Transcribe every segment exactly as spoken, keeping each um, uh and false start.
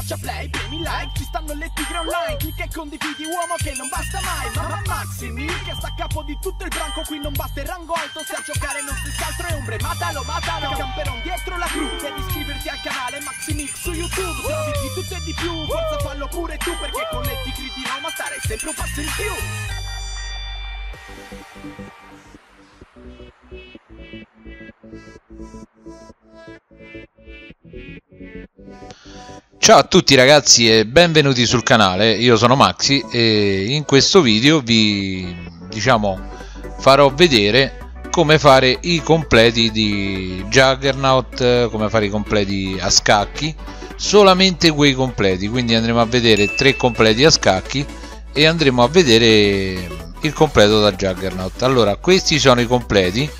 schiaccia play, premi like, ci stanno le tigre online. Clicca e condividi, uomo, che non basta mai. Mamma Maxi Mix che sta a capo di tutto il branco, qui non basta il rango alto, se a giocare non si altro è ombre, matalo, matalo, camperon dietro la cru. Devi iscriverti al canale Maxi Mix su YouTube, se avvicini tutto e di più, forza fallo pure tu, perché con le tigre di Roma stare sempre un passo in più. Ciao a tutti ragazzi e benvenuti sul canale, io sono Maxi e in questo video vi diciamo farò vedere come fare i completi di Juggernaut, come fare i completi a scacchi, solamente quei completi, quindi andremo a vedere tre completi a scacchi e andremo a vedere il completo da Juggernaut. Allora, questi sono i completi,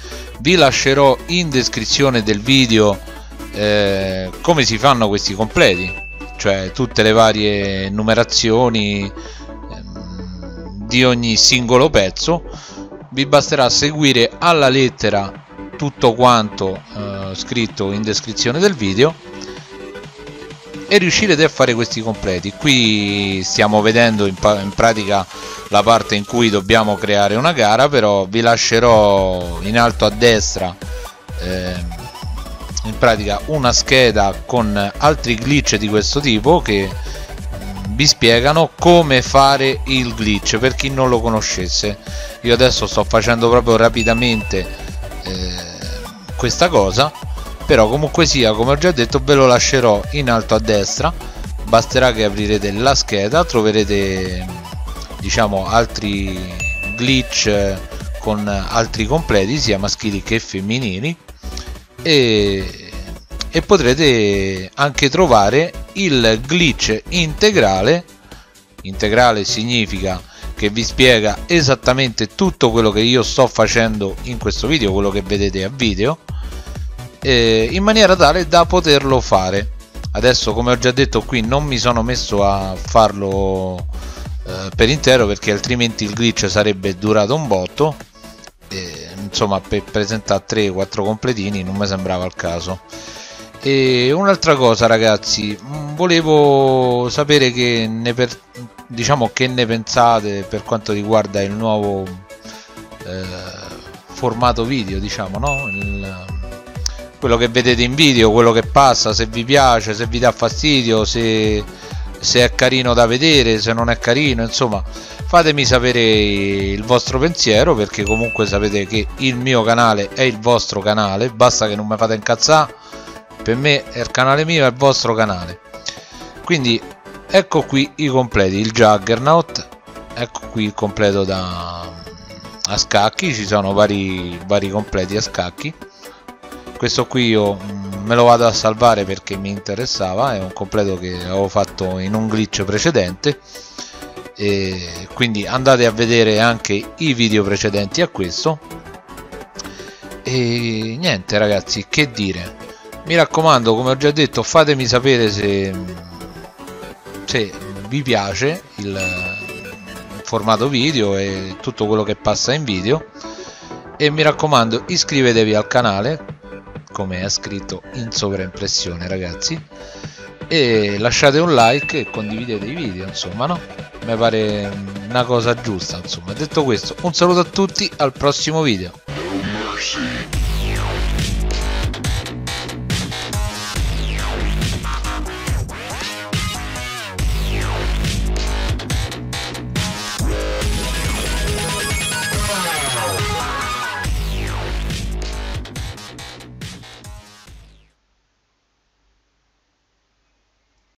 vi lascerò in descrizione del video eh, come si fanno questi completi, cioè tutte le varie numerazioni ehm, di ogni singolo pezzo. Vi basterà seguire alla lettera tutto quanto eh, scritto in descrizione del video e riuscirete a fare questi completi. Qui stiamo vedendo in, in pratica la parte in cui dobbiamo creare una gara, però vi lascerò in alto a destra ehm, in pratica una scheda con altri glitch di questo tipo che vi spiegano come fare il glitch per chi non lo conoscesse. Io adesso sto facendo proprio rapidamente eh, questa cosa, però comunque sia, come ho già detto, ve lo lascerò in alto a destra. Basterà che aprirete la scheda, troverete diciamo altri glitch con altri completi sia maschili che femminili. E, e potrete anche trovare il glitch integrale. Integrale significa che vi spiega esattamente tutto quello che io sto facendo in questo video, quello che vedete a video, eh, in maniera tale da poterlo fare. Adesso, come ho già detto, qui non mi sono messo a farlo eh, per intero, perché altrimenti il glitch sarebbe durato un botto. eh, Insomma, per presentare tre quattro completini non mi sembrava il caso. E un'altra cosa ragazzi, volevo sapere che ne, per, diciamo, che ne pensate per quanto riguarda il nuovo eh, formato video, diciamo, no? Il, quello che vedete in video, quello che passa, se vi piace, se vi dà fastidio, se, se è carino da vedere, se non è carino, insomma. Fatemi sapere il vostro pensiero, perché comunque sapete che il mio canale è il vostro canale, basta che non mi fate incazzare, per me è il canale mio, è il vostro canale. Quindi ecco qui i completi, il Juggernaut, ecco qui il completo da a scacchi, ci sono vari, vari completi a scacchi. Questo qui io me lo vado a salvare perché mi interessava, è un completo che avevo fatto in un glitch precedente. E quindi andate a vedere anche i video precedenti a questo. E niente ragazzi, che dire, mi raccomando, come ho già detto, fatemi sapere se, se vi piace il formato video e tutto quello che passa in video, e mi raccomando iscrivetevi al canale, come è scritto in sovraimpressione ragazzi, e lasciate un like e condividete i video, insomma, no? Mi pare una cosa giusta, insomma. Detto questo, un saluto a tutti, al prossimo video.